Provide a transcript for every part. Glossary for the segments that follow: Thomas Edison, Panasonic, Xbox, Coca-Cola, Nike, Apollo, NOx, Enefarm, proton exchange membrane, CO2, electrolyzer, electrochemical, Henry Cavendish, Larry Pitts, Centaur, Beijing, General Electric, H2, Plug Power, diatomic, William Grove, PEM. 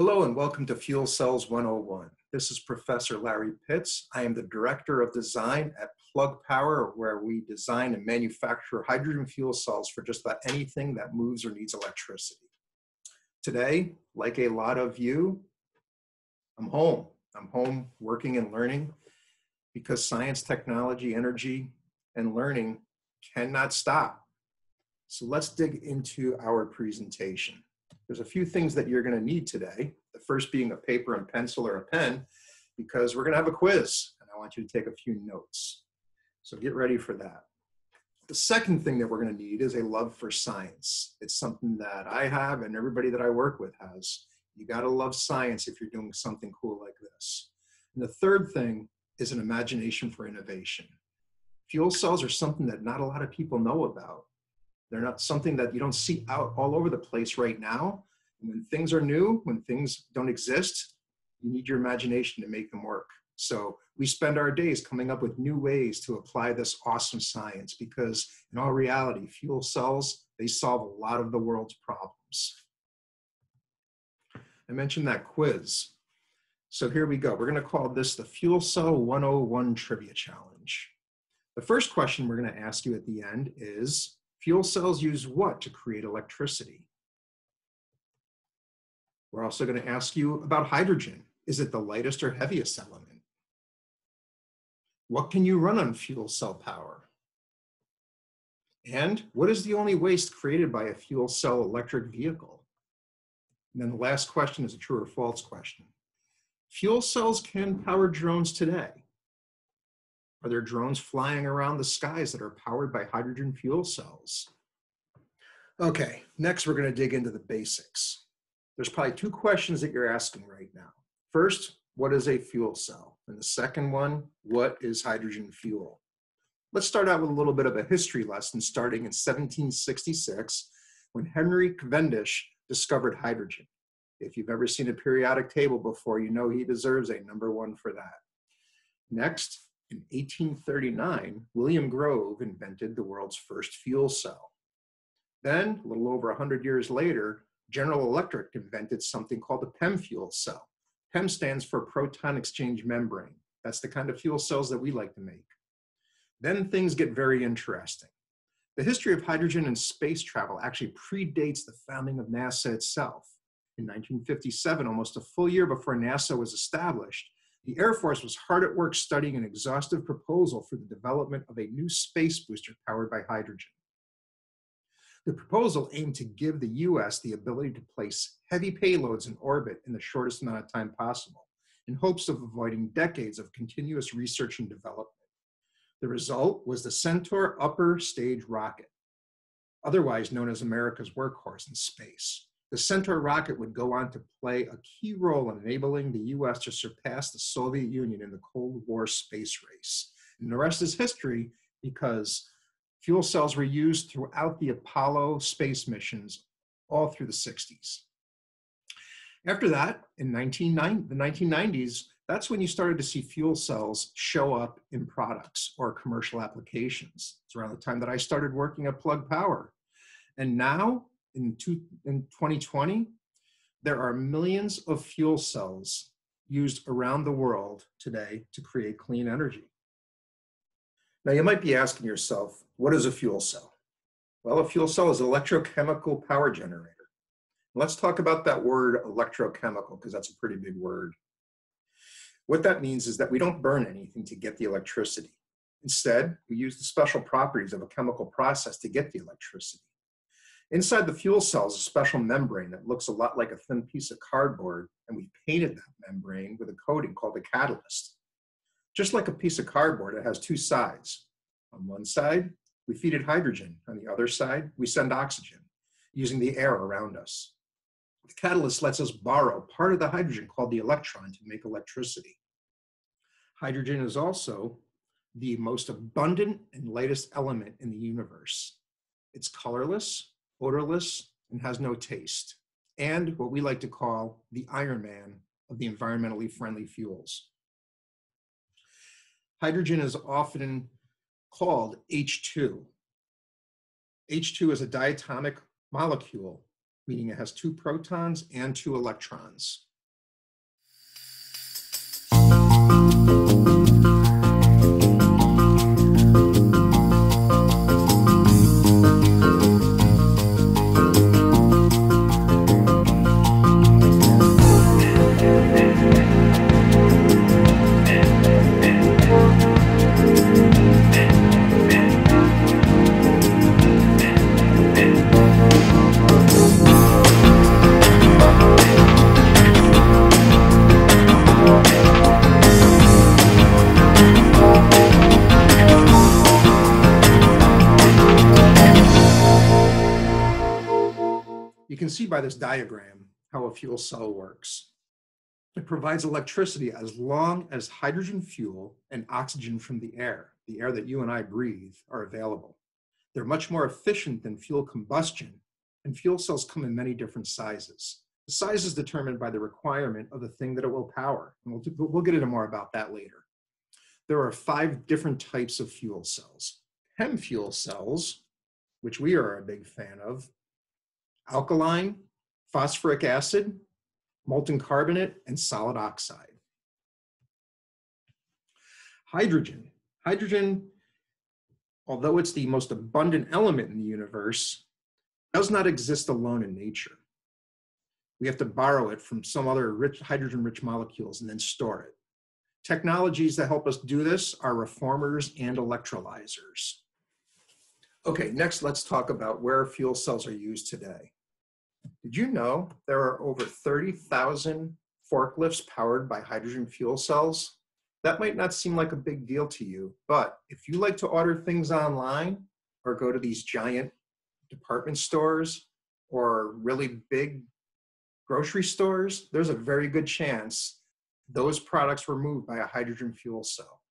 Hello and welcome to Fuel Cells 101. This is Professor Larry Pitts. I am the Director of Design at Plug Power, where we design and manufacture hydrogen fuel cells for just about anything that moves or needs electricity. Today, like a lot of you, I'm home. I'm home working and learning because science, technology, energy, and learning cannot stop. So let's dig into our presentation. There's a few things that you're going to need today, the first being a paper and pencil or a pen, because we're going to have a quiz, and I want you to take a few notes. So get ready for that. The second thing that we're going to need is a love for science. It's something that I have and everybody that I work with has. You got to love science if you're doing something cool like this. And the third thing is an imagination for innovation. Fuel cells are something that not a lot of people know about. They're not something that you don't see out all over the place right now. And when things are new, when things don't exist, you need your imagination to make them work. So we spend our days coming up with new ways to apply this awesome science because in all reality, fuel cells, they solve a lot of the world's problems. I mentioned that quiz. So here we go. We're gonna call this the Fuel Cell 101 Trivia Challenge. The first question we're gonna ask you at the end is, fuel cells use what to create electricity? We're also going to ask you about hydrogen. Is it the lightest or heaviest element? What can you run on fuel cell power? And what is the only waste created by a fuel cell electric vehicle? And then the last question is a true or false question. Fuel cells can power drones today. Are there drones flying around the skies that are powered by hydrogen fuel cells? Okay, next we're gonna dig into the basics. There's probably two questions that you're asking right now. First, what is a fuel cell? And the second one, what is hydrogen fuel? Let's start out with a little bit of a history lesson starting in 1766 when Henry Cavendish discovered hydrogen. If you've ever seen a periodic table before, you know he deserves a #1 for that. Next, in 1839, William Grove invented the world's first fuel cell. Then, a little over 100 years later, General Electric invented something called the PEM fuel cell. PEM stands for proton exchange membrane. That's the kind of fuel cells that we like to make. Then things get very interesting. The history of hydrogen and space travel actually predates the founding of NASA itself. In 1957, almost a full year before NASA was established, the Air Force was hard at work studying an exhaustive proposal for the development of a new space booster powered by hydrogen. The proposal aimed to give the U.S. the ability to place heavy payloads in orbit in the shortest amount of time possible, in hopes of avoiding decades of continuous research and development. The result was the Centaur upper stage rocket, otherwise known as America's workhorse in space. The Centaur rocket would go on to play a key role in enabling the U.S. to surpass the Soviet Union in the Cold War space race. And the rest is history because fuel cells were used throughout the Apollo space missions all through the 1960s. After that, in the 1990s, that's when you started to see fuel cells show up in products or commercial applications. It's around the time that I started working at Plug Power. And now, in 2020, there are millions of fuel cells used around the world today to create clean energy. Now, you might be asking yourself, what is a fuel cell? Well, a fuel cell is an electrochemical power generator. Let's talk about that word electrochemical, because that's a pretty big word. What that means is that we don't burn anything to get the electricity. Instead, we use the special properties of a chemical process to get the electricity. Inside the fuel cell is a special membrane that looks a lot like a thin piece of cardboard, and we painted that membrane with a coating called a catalyst. Just like a piece of cardboard, it has two sides. On one side, we feed it hydrogen. On the other side, we send oxygen using the air around us. The catalyst lets us borrow part of the hydrogen called the electron to make electricity. Hydrogen is also the most abundant and lightest element in the universe. It's colorless, odorless, and has no taste, and what we like to call the Iron Man of the environmentally friendly fuels. Hydrogen is often called H2. H2 is a diatomic molecule, meaning it has two protons and two electrons. see by this diagram how a fuel cell works. It provides electricity as long as hydrogen fuel and oxygen from the air that you and I breathe, are available. They're much more efficient than fuel combustion, and fuel cells come in many different sizes. The size is determined by the requirement of the thing that it will power, and we'll get into more about that later. There are 5 different types of fuel cells. PEM fuel cells, which we are a big fan of, alkaline, phosphoric acid, molten carbonate, and solid oxide. Hydrogen. Hydrogen, although it's the most abundant element in the universe, does not exist alone in nature. We have to borrow it from some other hydrogen-rich molecules and then store it. Technologies that help us do this are reformers and electrolyzers. Okay, next let's talk about where fuel cells are used today. Did you know there are over 30,000 forklifts powered by hydrogen fuel cells? That might not seem like a big deal to you, but if you like to order things online or go to these giant department stores or really big grocery stores, there's a very good chance those products were moved by a hydrogen fuel cell.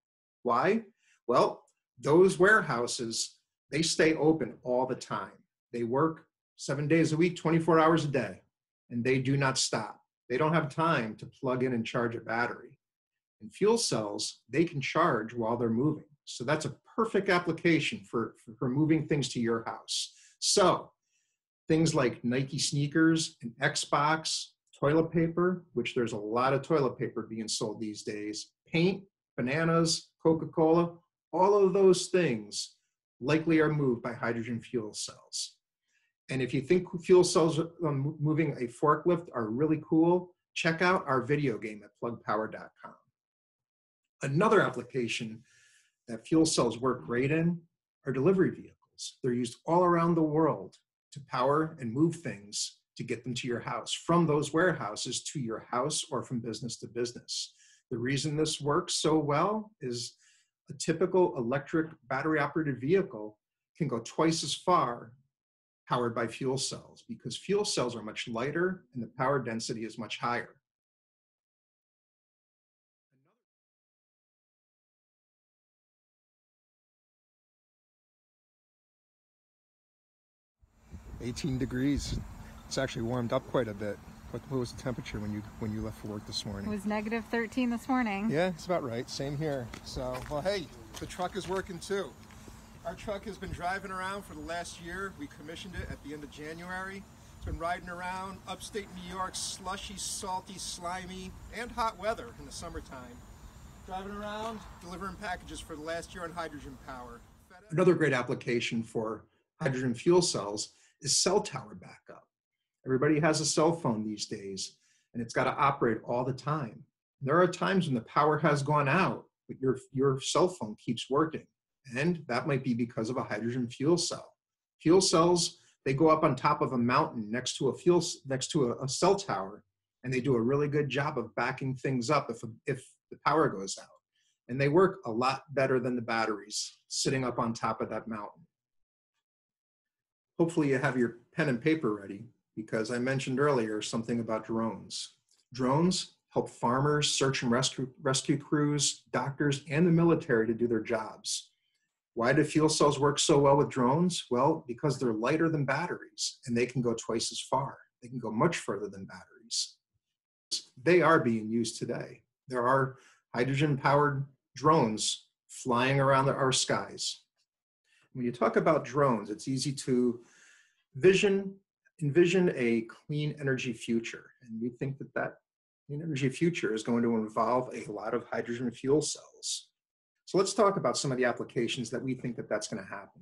Why? Well, those warehouses, they stay open all the time. They work 7 days a week, 24 hours a day, and they do not stop. They don't have time to plug in and charge a battery. And fuel cells, they can charge while they're moving. So that's a perfect application for moving things to your house. So things like Nike sneakers and Xbox, toilet paper, which there's a lot of toilet paper being sold these days, paint, bananas, Coca-Cola, all of those things likely are moved by hydrogen fuel cells. And if you think fuel cells moving a forklift are really cool, check out our video game at plugpower.com. Another application that fuel cells work great in are delivery vehicles. They're used all around the world to power and move things to get them to your house, from those warehouses to your house or from business to business. The reason this works so well is a typical electric battery-operated vehicle can go twice as far powered by fuel cells because fuel cells are much lighter and the power density is much higher. Another 18 degrees. It's actually warmed up quite a bit. What was the temperature when you left for work this morning? It was negative 13 this morning. Yeah, it's about right. Same here. So, well, hey, the truck is working too. Our truck has been driving around for the last year. We commissioned it at the end of January. It's been riding around upstate New York, slushy, salty, slimy, and hot weather in the summertime. Driving around, delivering packages for the last year on hydrogen power. Another great application for hydrogen fuel cells is cell tower backup. Everybody has a cell phone these days, and it's got to operate all the time. There are times when the power has gone out, but your cell phone keeps working, and that might be because of a hydrogen fuel cell. Fuel cells, they go up on top of a mountain next to a cell tower, and they do a really good job of backing things up if the power goes out. And they work a lot better than the batteries sitting up on top of that mountain. Hopefully you have your pen and paper ready, because I mentioned earlier something about drones. Drones help farmers, search and rescue crews, doctors, and the military to do their jobs. Why do fuel cells work so well with drones? Well, because they're lighter than batteries and they can go twice as far. They can go much further than batteries. They are being used today. There are hydrogen-powered drones flying around our skies. When you talk about drones, it's easy to envision a clean energy future, and we think that clean energy future is going to involve a lot of hydrogen fuel cells. So let's talk about some of the applications that we think that's going to happen.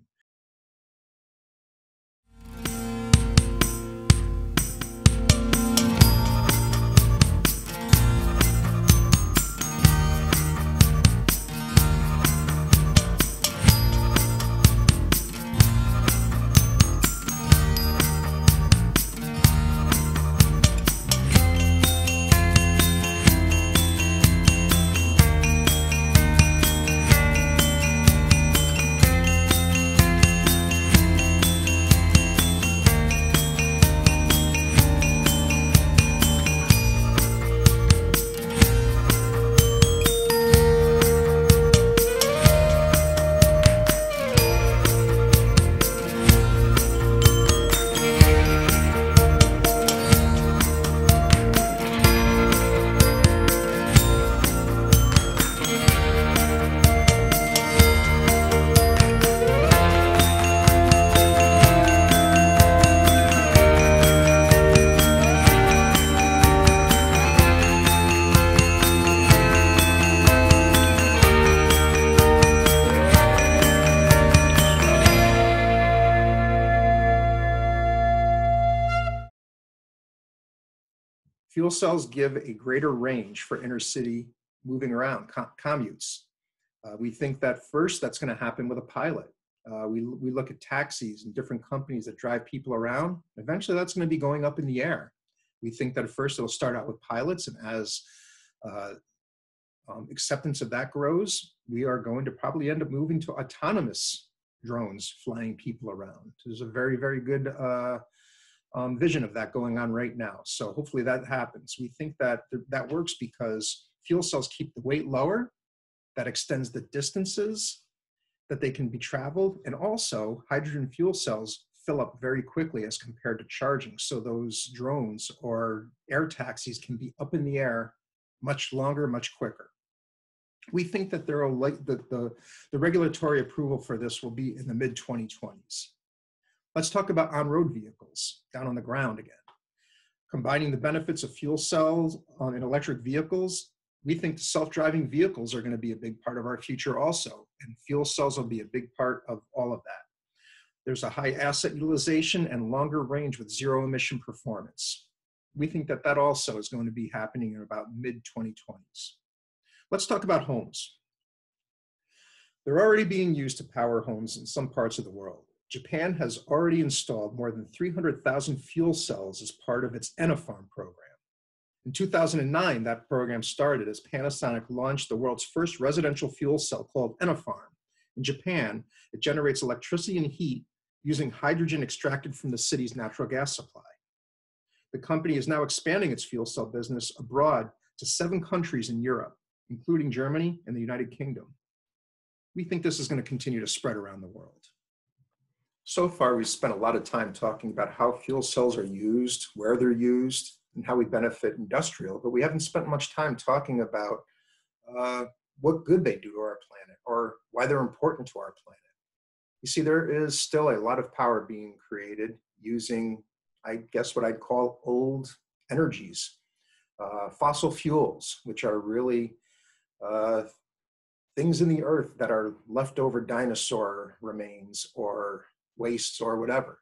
Fuel cells give a greater range for inner city moving around, commutes. We think that first that's going to happen with a pilot. We look at taxis and different companies that drive people around. Eventually that's going to be going up in the air. We think that at first it'll start out with pilots, and as acceptance of that grows, we are going to probably end up moving to autonomous drones flying people around. There's a very, very good vision of that going on right now. So hopefully that happens. We think that that works because fuel cells keep the weight lower. That extends the distances that they can be traveled. And also hydrogen fuel cells fill up very quickly as compared to charging. So those drones or air taxis can be up in the air much longer, much quicker. We think that there are the regulatory approval for this will be in the mid-2020s. Let's talk about on-road vehicles, down on the ground again. Combining the benefits of fuel cells in electric vehicles, we think self-driving vehicles are going to be a big part of our future also, and fuel cells will be a big part of all of that. There's a high asset utilization and longer range with zero emission performance. We think that that also is going to be happening in about mid-2020s. Let's talk about homes. They're already being used to power homes in some parts of the world. Japan has already installed more than 300,000 fuel cells as part of its Enefarm program. In 2009, that program started as Panasonic launched the world's first residential fuel cell called Enefarm. In Japan, it generates electricity and heat using hydrogen extracted from the city's natural gas supply. The company is now expanding its fuel cell business abroad to 7 countries in Europe, including Germany and the United Kingdom. We think this is going to continue to spread around the world. So far, we've spent a lot of time talking about how fuel cells are used, where they're used, and how we benefit industrial, but we haven't spent much time talking about what good they do to our planet or why they're important to our planet. You see, there is still a lot of power being created using, I guess, what I'd call old energies, fossil fuels, which are really things in the earth that are leftover dinosaur remains or wastes or whatever.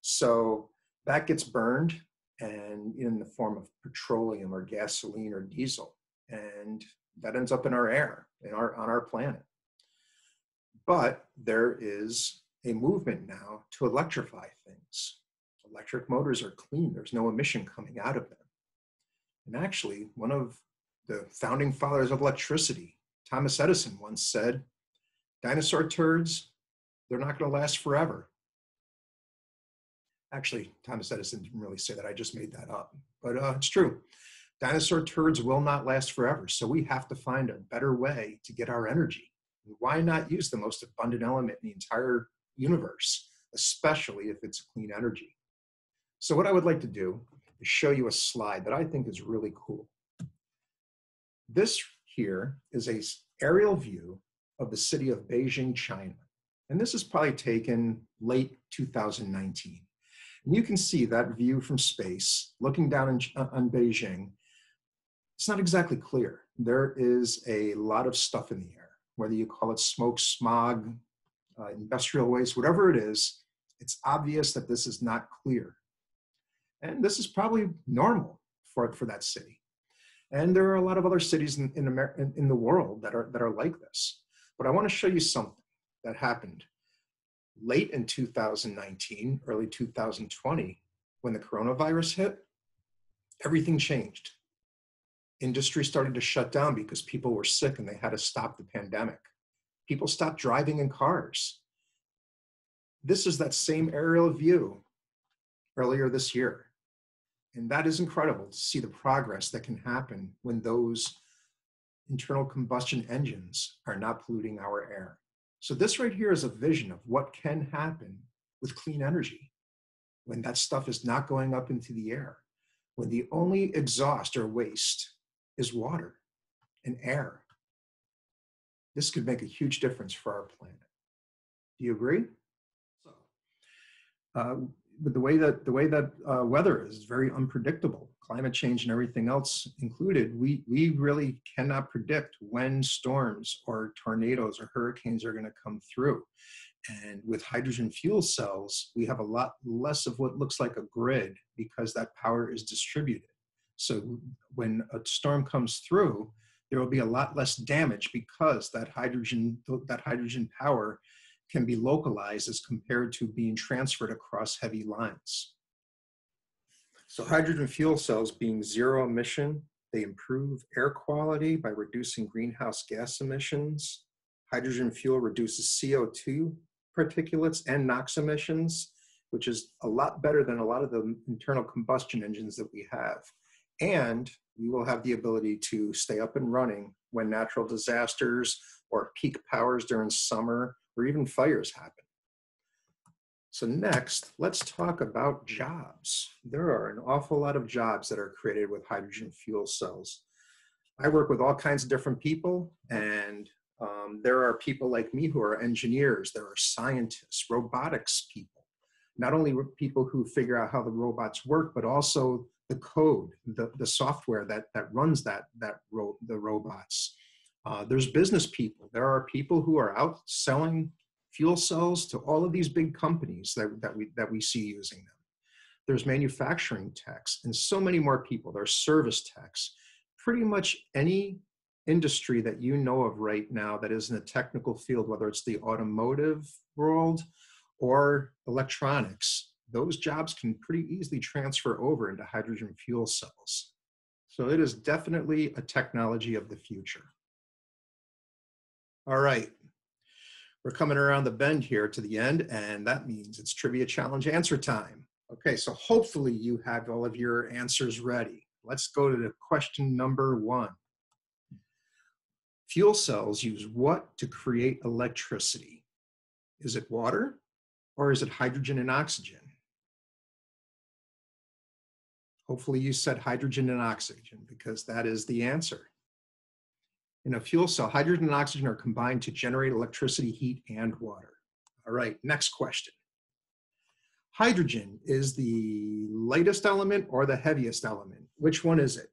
So that gets burned and in the form of petroleum or gasoline or diesel, and that ends up in our air, on our planet. But there is a movement now to electrify things. Electric motors are clean. There's no emission coming out of them. And actually, one of the founding fathers of electricity, Thomas Edison, once said, dinosaur turds, they're not going to last forever. Actually, Thomas Edison didn't really say that. I just made that up. But it's true. Dinosaur turds will not last forever. So we have to find a better way to get our energy. Why not use the most abundant element in the entire universe, especially if it's clean energy? So what I would like to do is show you a slide that I think is really cool. This here is an aerial view of the city of Beijing, China. And this is probably taken late 2019. And you can see that view from space, looking down on Beijing. It's not exactly clear. There is a lot of stuff in the air, whether you call it smoke, smog, industrial waste, whatever it is, it's obvious that this is not clear. And this is probably normal for that city. And there are a lot of other cities in the world that are like this. But I want to show you something that happened late in 2019, early 2020, when the coronavirus hit. Everything changed. Industry started to shut down because people were sick and they had to stop the pandemic. People stopped driving in cars. This is that same aerial view earlier this year. And that is incredible to see the progress that can happen when those internal combustion engines are not polluting our air. So this right here is a vision of what can happen with clean energy when that stuff is not going up into the air, when the only exhaust or waste is water and air. This could make a huge difference for our planet. Do you agree? So, but the way that weather is very unpredictable, climate change and everything else included, we really cannot predict when storms or tornadoes or hurricanes are going to come through. And with hydrogen fuel cells, we have a lot less of what looks like a grid because that power is distributed. So when a storm comes through, there will be a lot less damage because that hydrogen power can be localized as compared to being transferred across heavy lines. So hydrogen fuel cells being zero emission, they improve air quality by reducing greenhouse gas emissions. Hydrogen fuel reduces CO2 particulates and NOx emissions, which is a lot better than a lot of the internal combustion engines that we have. And we will have the ability to stay up and running when natural disasters or peak powers during summer or even fires happen. So next, let's talk about jobs. There are an awful lot of jobs that are created with hydrogen fuel cells. I work with all kinds of different people, and there are people like me who are engineers, there are scientists, robotics people, not only people who figure out how the robots work, but also the code, the software that runs the robots. There's business people. There are people who are out selling fuel cells to all of these big companies that we see using them. There's manufacturing techs and so many more people. There's service techs. Pretty much any industry that you know of right now that is in a technical field, whether it's the automotive world or electronics, those jobs can pretty easily transfer over into hydrogen fuel cells. So it is definitely a technology of the future. All right, we're coming around the bend here to the end, and that means it's trivia challenge answer time. Okay, so hopefully you have all of your answers ready. Let's go to the question number one. Fuel cells use what to create electricity? Is it water, or is it hydrogen and oxygen? Hopefully you said hydrogen and oxygen, because that is the answer. In a fuel cell, hydrogen and oxygen are combined to generate electricity, heat, and water. All right, next question. Hydrogen is the lightest element or the heaviest element? Which one is it?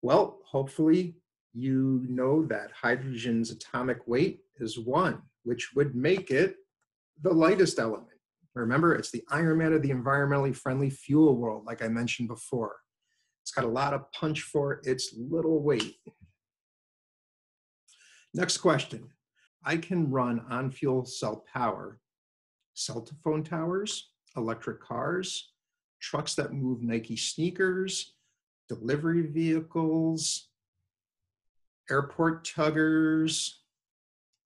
Well, hopefully you know that hydrogen's atomic weight is 1, which would make it the lightest element. Remember, it's the Iron Man of the environmentally friendly fuel world, like I mentioned before. It's got a lot of punch for its little weight. Next question. I can run on fuel cell power cell phone towers, electric cars, trucks that move Nike sneakers, delivery vehicles, airport tuggers,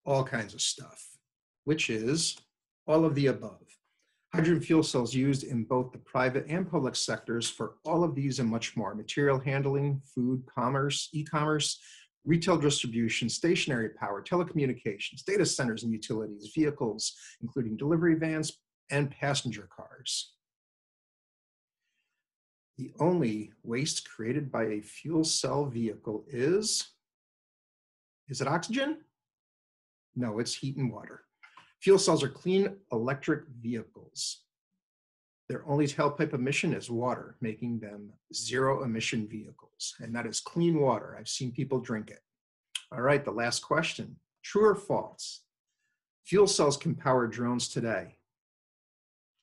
all kinds of stuff, which is all of the above. Hydrogen fuel cells used in both the private and public sectors for all of these and much more: material handling, food, commerce, e-commerce, retail distribution, stationary power, telecommunications, data centers and utilities, vehicles, including delivery vans and passenger cars. The only waste created by a fuel cell vehicle is it oxygen? No, it's heat and water. Fuel cells are clean electric vehicles. Their only tailpipe emission is water, making them zero emission vehicles. And that is clean water. I've seen people drink it. All right, the last question. True or false? Fuel cells can power drones today.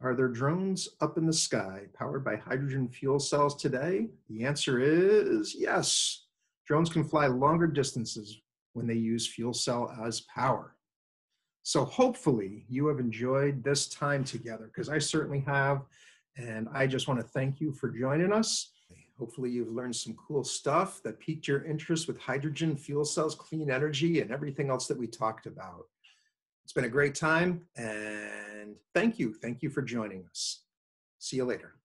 Are there drones up in the sky powered by hydrogen fuel cells today? The answer is yes. Drones can fly longer distances when they use fuel cell as power. So hopefully you have enjoyed this time together, because I certainly have, and I just want to thank you for joining us. Hopefully you've learned some cool stuff that piqued your interest with hydrogen, fuel cells, clean energy, and everything else that we talked about. It's been a great time, and thank you. Thank you for joining us. See you later.